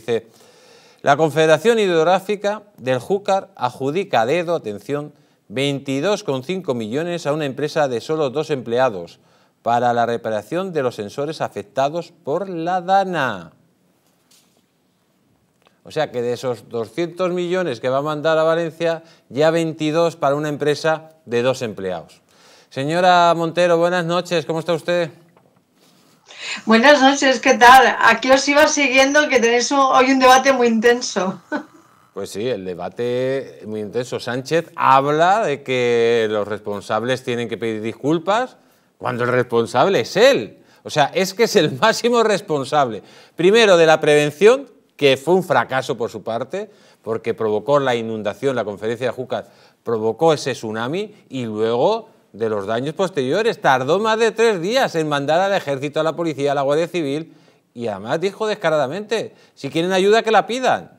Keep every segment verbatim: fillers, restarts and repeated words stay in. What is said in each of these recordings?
Dice, la Confederación Hidrográfica del Júcar adjudica a dedo, atención, veintidós coma cinco millones a una empresa de solo dos empleados para la reparación de los sensores afectados por la DANA. O sea que de esos doscientos millones que va a mandar a Valencia, ya veintidós para una empresa de dos empleados. Señora Montero, buenas noches, ¿cómo está usted? Buenas noches, ¿qué tal? Aquí os iba siguiendo que tenéis un, hoy un debate muy intenso. Pues sí, el debate muy intenso. Sánchez habla de que los responsables tienen que pedir disculpas cuando el responsable es él. O sea, es que es el máximo responsable. Primero de la prevención, que fue un fracaso por su parte, porque provocó la inundación, la conferencia de Júcar provocó ese tsunami, y luego de los daños posteriores. Tardó más de tres días en mandar al ejército, a la policía, a la Guardia Civil, y además dijo descaradamente, si quieren ayuda que la pidan.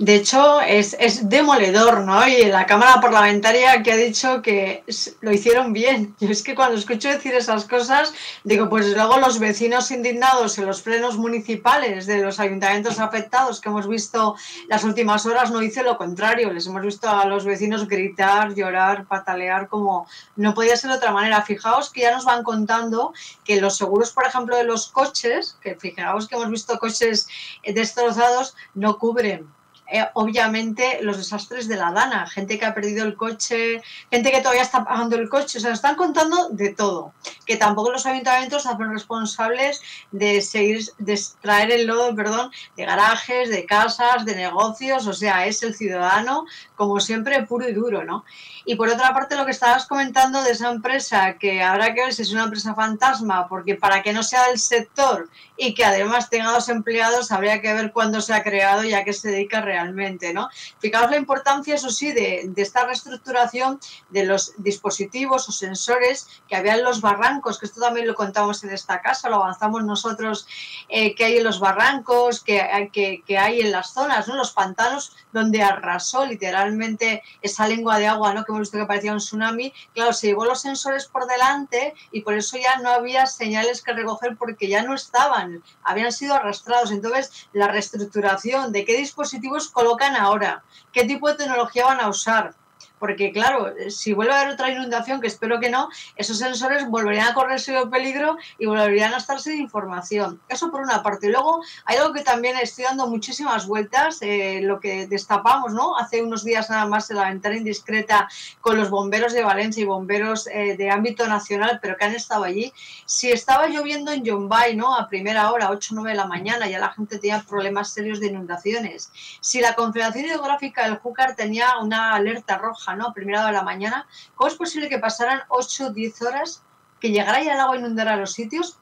De hecho, es, es demoledor, ¿no? Y la Cámara Parlamentaria que ha dicho que lo hicieron bien. Yo es que cuando escucho decir esas cosas, digo, pues luego los vecinos indignados en los plenos municipales de los ayuntamientos afectados que hemos visto las últimas horas no dicen lo contrario. Les hemos visto a los vecinos gritar, llorar, patalear, como no podía ser de otra manera. Fijaos que ya nos van contando que los seguros, por ejemplo, de los coches, que fijaos que hemos visto coches destrozados, no cubren. Eh, obviamente los desastres de la DANA, gente que ha perdido el coche, gente que todavía está pagando el coche, o sea, están contando de todo, que tampoco los ayuntamientos se hacen responsables de seguir, de traer el lodo, perdón, de garajes, de casas, de negocios, o sea, es el ciudadano, como siempre, puro y duro, ¿no? Y por otra parte, lo que estabas comentando de esa empresa, que habrá que ver si es una empresa fantasma, porque para que no sea del sector y que además tenga dos empleados, habría que ver cuándo se ha creado y a qué se dedica realmente. Realmente, ¿no? Fijaos la importancia, eso sí, de, de esta reestructuración de los dispositivos o sensores que había en los barrancos, que esto también lo contamos en esta casa, lo avanzamos nosotros, eh, que hay en los barrancos, que, que, que hay en las zonas, ¿no? Los pantanos, donde arrasó literalmente esa lengua de agua, ¿no? Que hemos visto que parecía un tsunami. Claro, se llevó los sensores por delante y por eso ya no había señales que recoger porque ya no estaban, habían sido arrastrados. Entonces, la reestructuración de qué dispositivos colocan ahora, qué tipo de tecnología van a usar, porque claro, si vuelve a haber otra inundación, que espero que no, esos sensores volverían a correr serio peligro y volverían a estar sin información. Eso por una parte. Y luego hay algo que también estoy dando muchísimas vueltas, eh, lo que destapamos, ¿no? Hace unos días nada más en La Ventana Indiscreta con los bomberos de Valencia y bomberos eh, de ámbito nacional, pero que han estado allí. Si estaba lloviendo en Yombay, ¿no? A primera hora, ocho o nueve de la mañana, ya la gente tenía problemas serios de inundaciones. Si la Confederación Hidrográfica del Júcar tenía una alerta roja, ¿no? A primera hora de la mañana, ¿cómo es posible que pasaran ocho o diez horas que llegara ya el agua a inundar a los sitios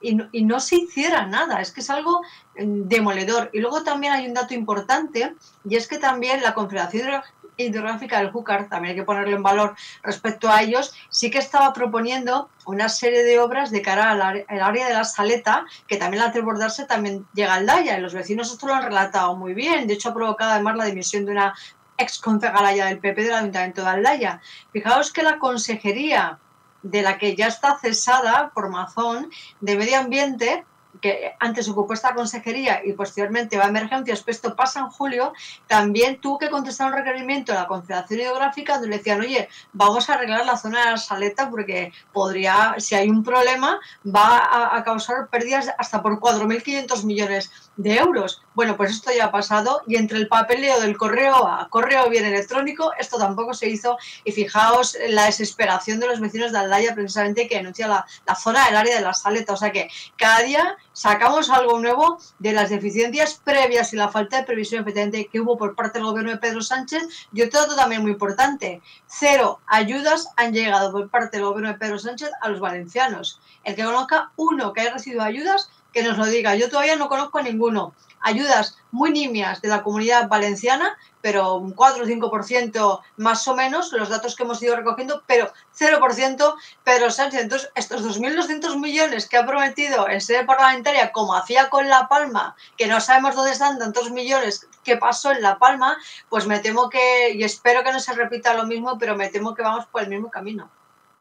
y no, y no se hiciera nada? Es que es algo demoledor. Y luego también hay un dato importante, y es que también la Confederación Hidrográfica del Júcar, también hay que ponerlo en valor respecto a ellos, sí que estaba proponiendo una serie de obras de cara al área de la Saleta, que también al desbordarse también llega a Aldaya, y los vecinos esto lo han relatado muy bien. De hecho, ha provocado además la dimisión de una exconcejala ya del P P del Ayuntamiento de Aldaya. Fijaos que la consejería de la que ya está cesada por Mazón, de Medio Ambiente, que antes ocupó esta consejería y posteriormente va a emergencias, pues esto pasa en julio, también tuvo que contestar un requerimiento a la Confederación Hidrográfica donde le decían, oye, vamos a arreglar la zona de la Saleta porque podría, si hay un problema, va a, a causar pérdidas hasta por cuatro mil quinientos millones de euros. Bueno, pues esto ya ha pasado y entre el papeleo del correo a correo bien electrónico, esto tampoco se hizo. Y fijaos la desesperación de los vecinos de Aldaya, precisamente, que denuncia la, la zona del área de la Saleta. O sea que cada día sacamos algo nuevo de las deficiencias previas y la falta de previsión efectivamente que hubo por parte del gobierno de Pedro Sánchez. Y otro dato también muy importante, cero ayudas han llegado por parte del gobierno de Pedro Sánchez a los valencianos. El que conozca uno que haya recibido ayudas, que nos lo diga. Yo todavía no conozco a ninguno. Ayudas muy nimias de la Comunidad Valenciana, pero un cuatro o cinco por ciento más o menos, los datos que hemos ido recogiendo, pero cero por ciento Pedro Sánchez. Entonces, estos dos mil doscientos millones que ha prometido en sede parlamentaria, como hacía con La Palma, que no sabemos dónde están tantos millones que pasó en La Palma, pues me temo que, y espero que no se repita lo mismo, pero me temo que vamos por el mismo camino.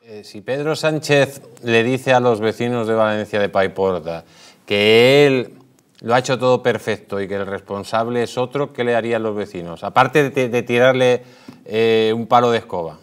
Eh, si Pedro Sánchez le dice a los vecinos de Valencia de Paiporta que él lo ha hecho todo perfecto y que el responsable es otro, ¿qué le harían los vecinos? Aparte de, de tirarle eh, un palo de escoba.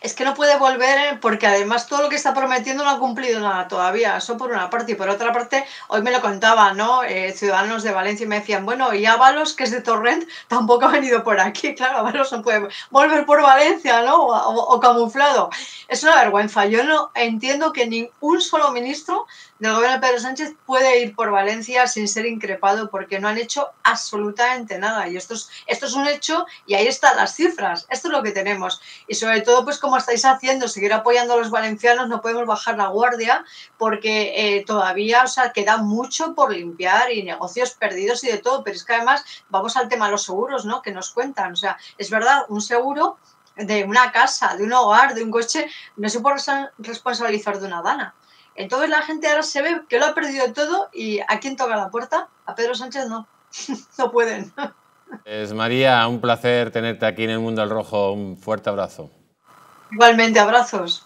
Es que no puede volver porque además todo lo que está prometiendo no ha cumplido nada todavía. Eso por una parte. Y por otra parte, hoy me lo contaban, ¿no? Eh, ciudadanos de Valencia y me decían, bueno, y Ábalos, que es de Torrent, tampoco ha venido por aquí. Claro, Ábalos no puede volver por Valencia, ¿no? O, o, o camuflado. Es una vergüenza. Yo no entiendo que ni un solo ministro del gobierno de Pedro Sánchez puede ir por Valencia sin ser increpado porque no han hecho absolutamente nada. Y esto es, esto es un hecho y ahí están las cifras. Esto es lo que tenemos. Y sobre todo, pues como estáis haciendo, seguir apoyando a los valencianos, no podemos bajar la guardia porque eh, todavía, o sea, queda mucho por limpiar y negocios perdidos y de todo. Pero es que además vamos al tema de los seguros, ¿no? Que nos cuentan. O sea, es verdad, un seguro de una casa, de un hogar, de un coche, no se puede responsabilizar de una DANA. Entonces la gente ahora se ve que lo ha perdido todo y ¿a quién toca la puerta? A Pedro Sánchez no, no pueden. Es María, un placer tenerte aquí en el Mundo al Rojo, un fuerte abrazo. Igualmente, abrazos.